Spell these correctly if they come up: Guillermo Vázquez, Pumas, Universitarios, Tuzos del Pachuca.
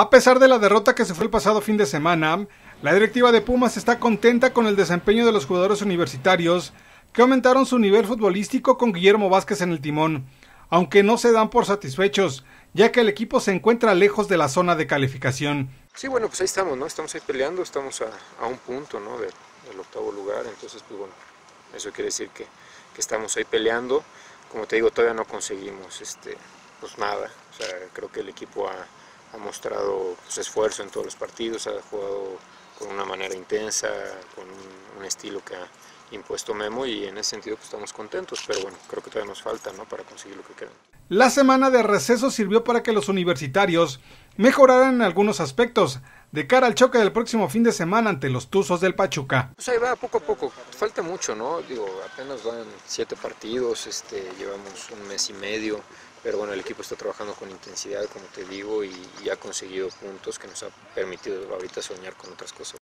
A pesar de la derrota que sufrió el pasado fin de semana, la directiva de Pumas está contenta con el desempeño de los jugadores universitarios que aumentaron su nivel futbolístico con Guillermo Vázquez en el timón, aunque no se dan por satisfechos, ya que el equipo se encuentra lejos de la zona de calificación. Sí, bueno, pues ahí estamos, ¿no? Estamos ahí peleando, estamos a un punto, ¿no? del octavo lugar, entonces, pues bueno, eso quiere decir que estamos ahí peleando. Como te digo, todavía no conseguimos pues nada, o sea, creo que el equipo ha mostrado pues, esfuerzo en todos los partidos, ha jugado con una manera intensa, con un estilo que ha impuesto Memo y en ese sentido pues, estamos contentos, pero bueno, creo que todavía nos falta, ¿no? para conseguir lo que queremos. La semana de receso sirvió para que los universitarios mejoraran en algunos aspectos de cara al choque del próximo fin de semana ante los Tuzos del Pachuca. Pues ahí va poco a poco, falta mucho, ¿no? Digo, apenas van 7 partidos, llevamos un mes y medio, pero bueno, el equipo está trabajando con intensidad, como te digo, y ha conseguido puntos que nos ha permitido ahorita soñar con otras cosas.